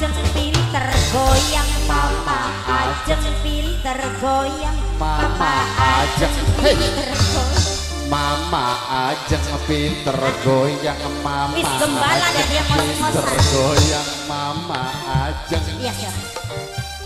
ajeng pinter goyang, papa ajeng pinter goyang, papa ajeng pinter goyang, mama ajeng pinter goyang, mama ajeng pinter goyang, mama ajeng.